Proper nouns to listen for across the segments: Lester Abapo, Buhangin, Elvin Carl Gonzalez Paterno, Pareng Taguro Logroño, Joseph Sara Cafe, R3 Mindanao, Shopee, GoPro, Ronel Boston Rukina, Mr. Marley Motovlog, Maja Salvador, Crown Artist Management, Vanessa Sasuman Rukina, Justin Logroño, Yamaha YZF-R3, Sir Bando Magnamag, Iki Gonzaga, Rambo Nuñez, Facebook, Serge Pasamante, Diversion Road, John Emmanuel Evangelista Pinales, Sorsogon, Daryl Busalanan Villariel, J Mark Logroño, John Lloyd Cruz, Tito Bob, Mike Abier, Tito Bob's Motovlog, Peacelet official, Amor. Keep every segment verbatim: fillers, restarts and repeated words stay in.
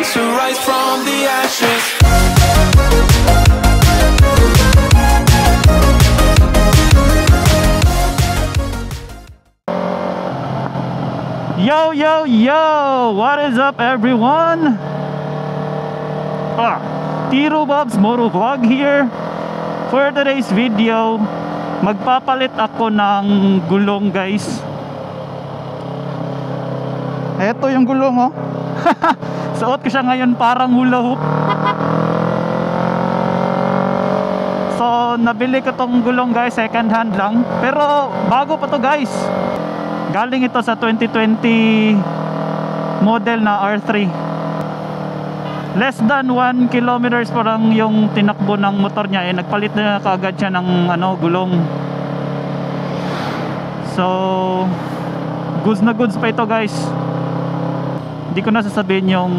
to rise from the ashes. Yo, yo, yo! What is up, everyone? Ah, Tito Bob's Motovlog here. For today's video, magpapalit ako ng gulong, guys. Eto yung gulong, oh. Suot ko siya ngayon parang hula hoop. So, nabili ko tong gulong, guys. Second hand lang. Pero, bago pa to, guys. Galing ito sa twenty twenty model na R three. Less than one kilometers po lang yung tinakbo ng motor niya, eh nagpalit na kaagad siya ng ano, gulong. So goods na goods pa ito, guys. Hindi ko na sasabihin yung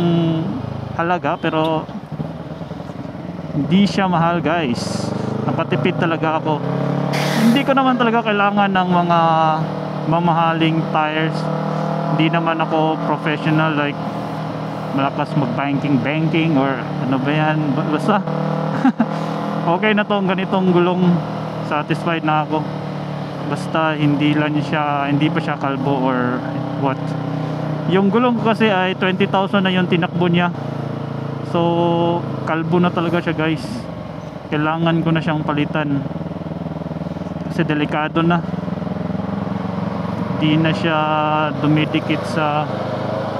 halaga, pero hindi siya mahal, guys. Napatipid talaga ako. Hindi ko naman talaga kailangan ng mga mamahaling tires. Hindi naman ako professional like malakas mag banking banking or ano ba yan, basta okay na tong ganitong gulong. Satisfied na ako basta hindi lang siya, hindi pa siya kalbo or what. Yung gulong ko kasi ay twenty thousand na yung tinakbo niya, so kalbo na talaga siya, guys. Kailangan ko na siyang palitan kasi delikado na. Di na siya dumidikit sa,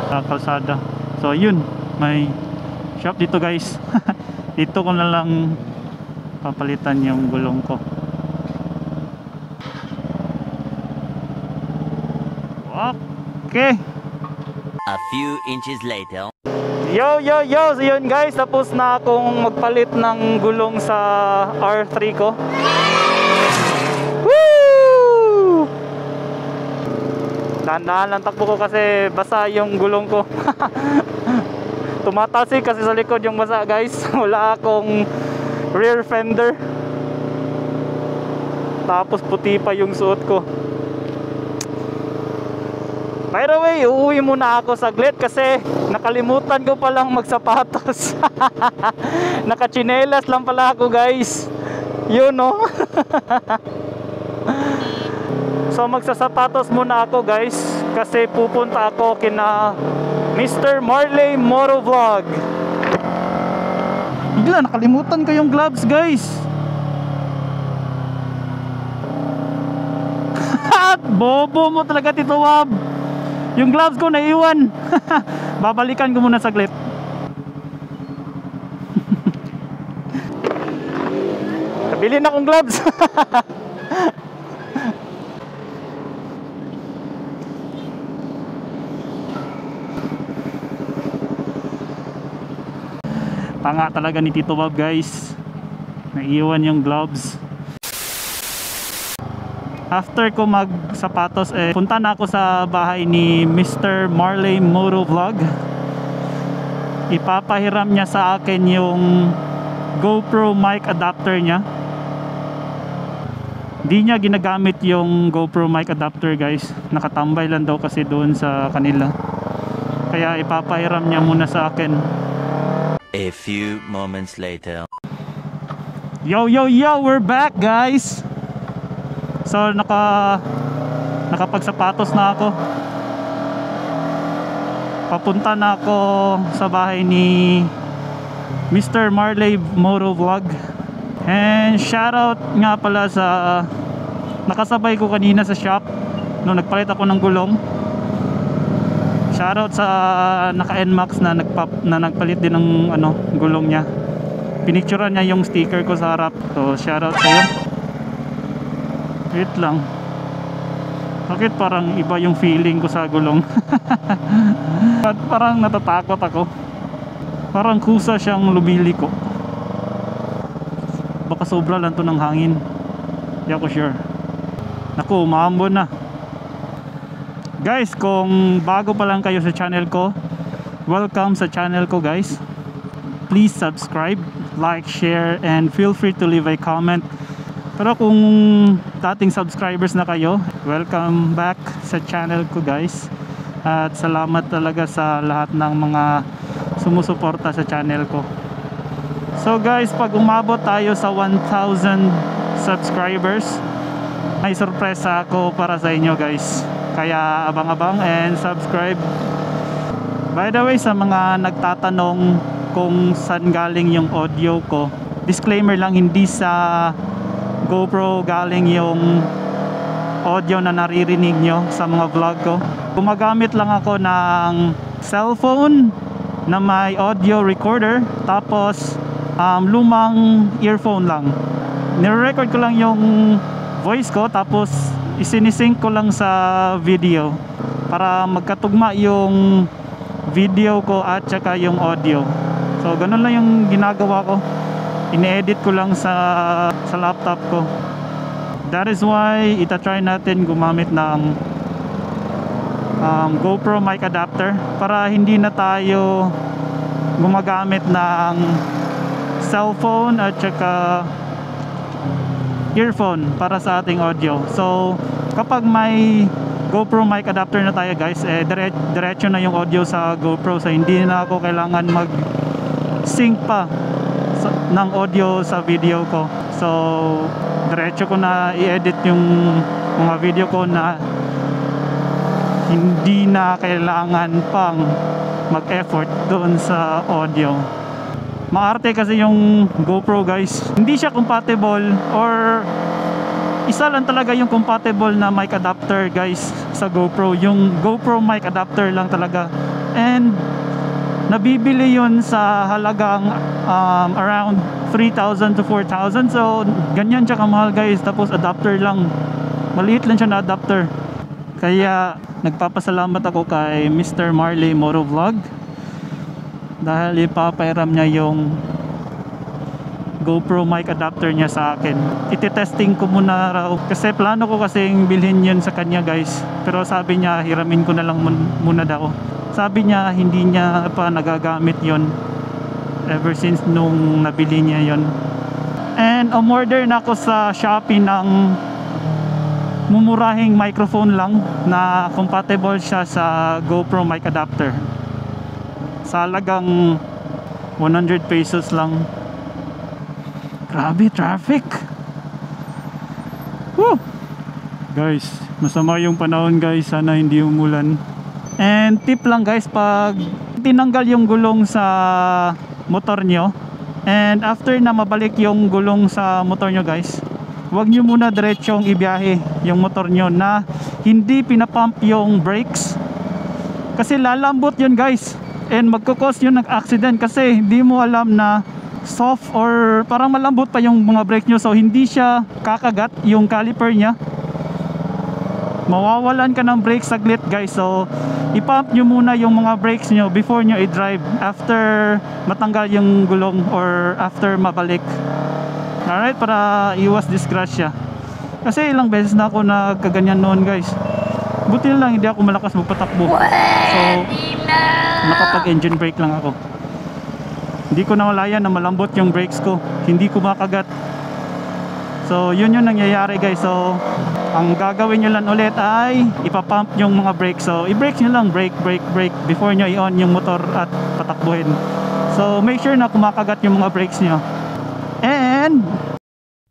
sa kalsada. So yun, may shop dito, guys. Dito ko na lang papalitan yung gulong ko. Okay. A few inches later. Yo, yo, yo. So yun, guys, tapos na akong magpalit ng gulong sa R three ko. Dahan-dahan lang takbo ko kasi basa yung gulong ko. Tumatasik kasi sa likod yung basa, guys. Wala akong rear fender. Tapos puti pa yung suot ko. By the way, uuwi muna ako saglit kasi nakalimutan ko palang magsapatos. Nakachinelas lang pala ako, guys. Yun, no? So magsasapatos muna ako, guys, kasi pupunta ako kina Mister Marley Motovlog. Bigla nakalimutan ko yung gloves, guys. At bobo mo talaga, Tito Bob. Yung gloves ko naiwan. Babalikan ko muna saglit. Kabili na akong gloves. Tanga talaga ni Tito Bob, guys. Naiiwan yung gloves. After ko magsapatos, eh, punta na ako sa bahay ni Mister Marley Motovlog. Ipapahiram niya sa akin yung GoPro mic adapter niya. Di niya ginagamit yung GoPro mic adapter, guys. Nakatambay lang daw kasi doon sa kanila. Kaya ipapahiram niya muna sa akin. A few moments later. Yo, yo, yo! We're back, guys! So, naka... nakapagsapatos na ako. Papunta na ako sa bahay ni Mister Marley Motovlog. And shoutout nga pala sa... nakasabay ko kanina sa shop nung nagpalit ako ng gulong. Shoutout sa naka-N MAX na, nagpap, na nagpalit din ng ano, gulong niya. Pinicturean niya yung sticker ko sa harap. So shoutout sa'yo. Wait lang. Bakit parang iba yung feeling ko sa gulong? At parang natatakot ako. Parang kusa siyang lumili ko. Baka sobra lang to ng hangin. Hindi ako sure. Naku, maambon na. Guys, kung bago pa lang kayo sa channel ko, welcome sa channel ko, guys. Please subscribe, like, share, and feel free to leave a comment. Pero kung dating subscribers na kayo, welcome back sa channel ko, guys. At salamat talaga sa lahat ng mga sumusuporta sa channel ko. So guys, pag umabot tayo sa one thousand subscribers, may sorpresa ako para sa inyo guys. Kaya abang-abang and subscribe. By the way, sa mga nagtatanong kung saan galing yung audio ko, disclaimer lang, hindi sa GoPro galing yung audio na naririnig nyo sa mga vlog ko. Gumagamit lang ako ng cellphone na may audio recorder, tapos um, lumang earphone lang. Nirecord ko lang yung voice ko, tapos isinisync ko lang sa video para magkatugma yung video ko at saka yung audio. So ganun lang yung ginagawa ko, ini-edit ko lang sa, sa laptop ko. That is why itatry natin gumamit ng um, GoPro mic adapter para hindi na tayo gumagamit ng cellphone at saka earphone para sa ating audio. So kapag may GoPro mic adapter na tayo guys, eh, dire diretso na yung audio sa GoPro. So hindi na ako kailangan mag sync pa ng audio sa video ko. So diretso ko na i-edit yung mga video ko na hindi na kailangan pang mag-effort doon sa audio. Maarte kasi yung GoPro guys, hindi siya compatible, or isa lang talaga yung compatible na mic adapter guys sa GoPro, yung GoPro mic adapter lang talaga. And nabibili yun sa halagang um, around three thousand to four thousand. So ganyan siya kamahal guys. Tapos adapter lang, maliit lang siya na adapter. Kaya nagpapasalamat ako kay Mister Marley Motovlog dahil ipapairam niya yung GoPro mic adapter niya sa akin. Iti-testing ko muna raw, kasi plano ko kasing bilhin yun sa kanya guys, pero sabi niya hiramin ko na lang muna daw. Sabi niya hindi niya pa nagagamit yon ever since nung nabili niya yon. And umorder na ako sa Shopee ng mumurahing microphone lang na compatible siya sa GoPro mic adapter. Sa halagang one hundred pesos lang. Grabe traffic. Woo! Guys, masama yung panahon guys, sana hindi umulan. And tip lang guys, pag tinanggal yung gulong sa motor nyo and after na mabalik yung gulong sa motor nyo guys, huwag nyo muna diretsong ibiyahe yung motor nyo na hindi pinapump yung brakes, kasi lalambot yun guys and magkukos yun ng accident, kasi hindi mo alam na soft or parang malambot pa yung mga brake nyo, so hindi siya kakagat yung caliper nya. Mawawalan ka ng brake saglit guys, so ipump nyo muna yung mga brakes nyo before nyo i-drive, after matanggal yung gulong or after mabalik. Alright, para iwas disgrasya. Kasi ilang beses na ako nagkaganyan noon guys. Buti lang hindi ako malakas magpatakbo, so nakapag engine brake lang ako. Hindi ko nawalayan na malambot yung brakes ko, hindi ko makagat. So yun yung nangyayari guys. So ang gagawin nyo lang ulit ay ipapump yung mga brake. So i-brake nyo lang, brake, brake, brake before nyo i-on yung motor at patakbuhin. So make sure na kumakagat yung mga brakes nyo. And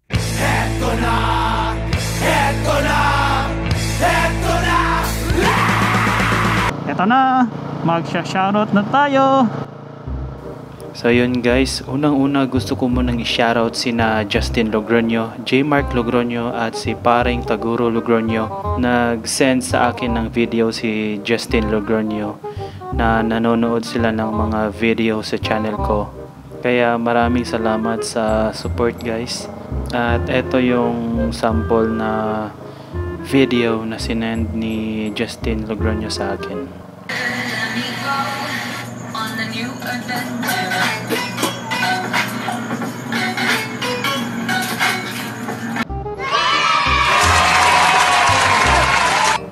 eto na, eto na, eto na, eto na, magsha-shoutout na tayo. So yun guys, unang-una gusto ko munang i-shoutout sina Justin Logroño, J Mark Logroño at si Pareng Taguro Logroño. Nag-send sa akin ng video si Justin Logroño na nanonood sila ng mga video sa channel ko. Kaya maraming salamat sa support guys. At eto yung sample na video na sinend ni Justin Logroño sa akin. On the new adventure.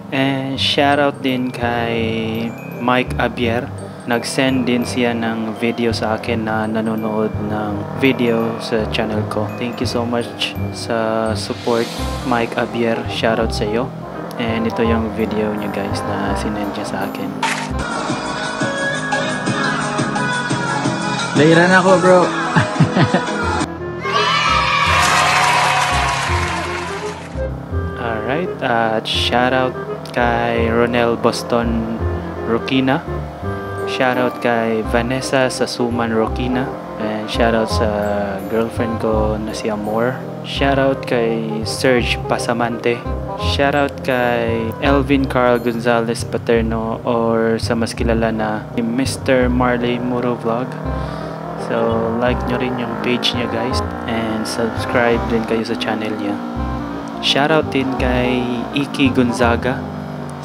And shoutout din kay Mike Abier. Nag-send din siya ng video sa akin na nanonood ng video sa channel ko. Thank you so much sa support, Mike Abier. Shoutout sa iyo. And ito yung video niya guys na sinend niya sa akin. Lahiran ako, bro. Alright, at uh, shoutout kay Ronel Boston Rukina. Shoutout kay Vanessa Sasuman Rukina. And shoutout sa girlfriend ko na si Amor. Shoutout kay Serge Pasamante. Shoutout kay Elvin Carl Gonzalez Paterno, or sa mas kilala na Mister Marley Motovlog. So like nyo rin yung page niya, guys. And subscribe din kayo sa channel niya. Shoutout din kay Iki Gonzaga.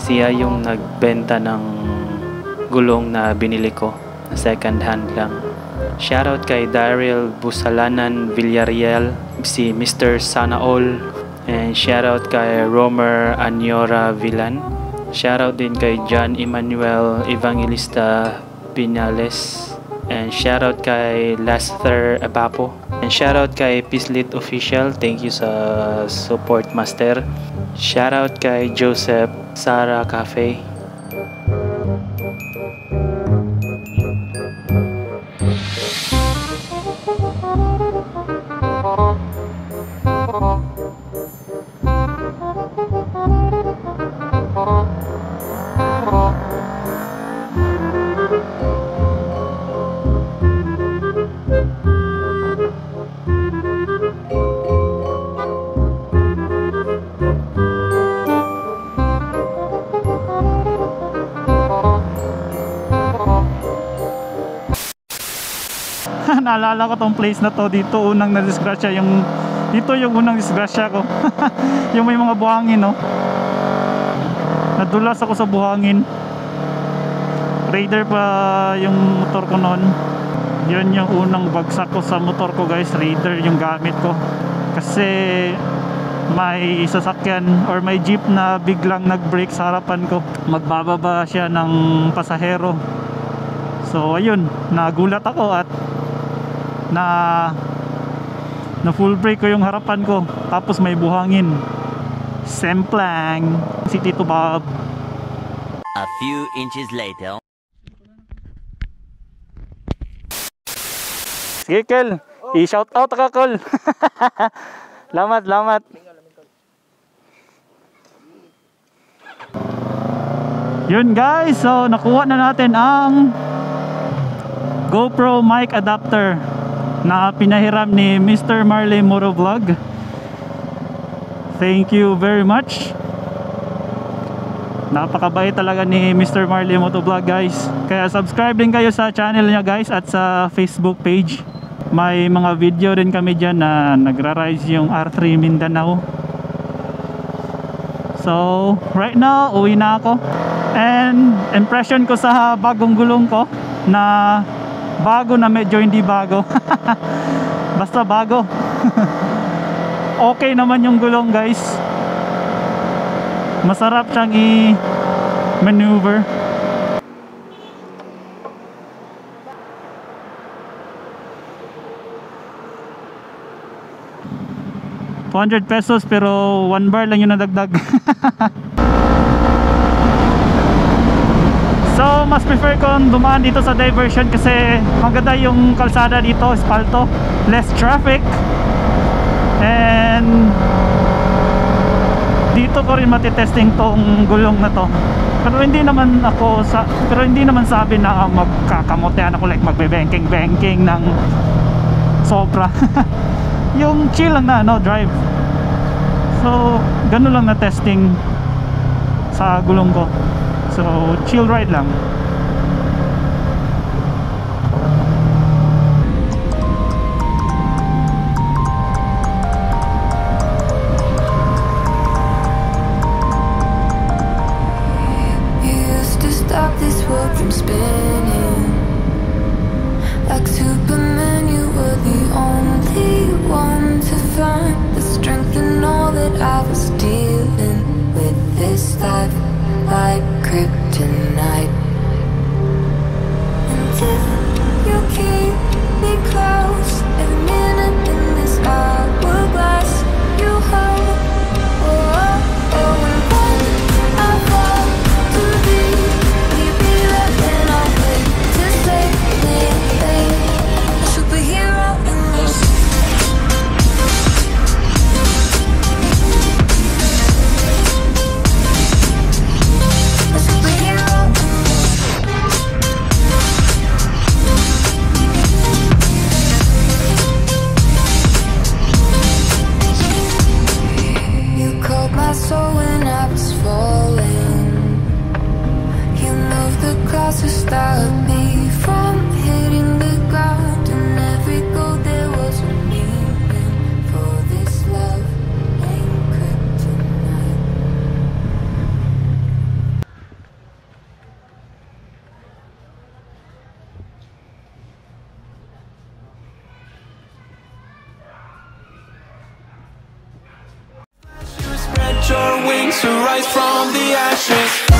Siya yung nagbenta ng gulong na binili ko, na second hand lang. Shoutout kay Daryl Busalanan Villariel, si Mister Sanaol. And shoutout kay Romer Anyora Villan. Shoutout din kay John Emmanuel Evangelista Pinales. And shoutout kay Lester Abapo. And shoutout kay Peacelet official, thank you sa support, master. Shoutout kay Joseph Sara Cafe. Naalala ko tong place na to, dito unang nadisgrasya yung, dito yung unang disgrasya ko. Yung may mga buhangin, no? Nadulas ako sa buhangin. Raider pa yung motor ko noon. Yun yung unang bagsak ko sa motor ko, guys. Raider yung gamit ko. Kasi may sasakyan or may jeep na biglang nag-brake sa harapan ko. Magbababa siya ng pasahero. So ayun, nagulat ako at na na full brake ko yung harapan ko, tapos may buhangin. Semplang si Tito Bob. A few inches later. Sige, Kel, oh. I-shout out ka, Kel. Lamat, lamat. Yun, guys, so nakuha na natin ang GoPro mic adapter na pinahiram ni Mister Marley Motovlog. Thank you very much. Napakabait talaga ni Mister Marley Motovlog, guys. Kaya subscribe din kayo sa channel niya, guys, at sa Facebook page. May mga video rin kami dyan na nagra-rise yung R three Mindanao. So right now, uwi na ako. And impression ko sa bagong gulong ko, na bago na medyo hindi bago. Basta bago. Okay naman yung gulong, guys. Masarap siyang i-maneuver. two hundred pesos pero one bar lang yung nadagdag. So mas prefer kong dumaan dito sa diversion kasi maganda yung kalsada dito, espalto, less traffic. And dito ko rin matitesting tong gulong na to. Pero hindi naman ako sa, pero hindi naman sabi na magkakamotehan ako, like magbe-banking-banking ng sobra. Yung chill lang na, no, drive. So ganun lang na testing sa gulong ko. So chill ride lang. Tonight to rise from the ashes.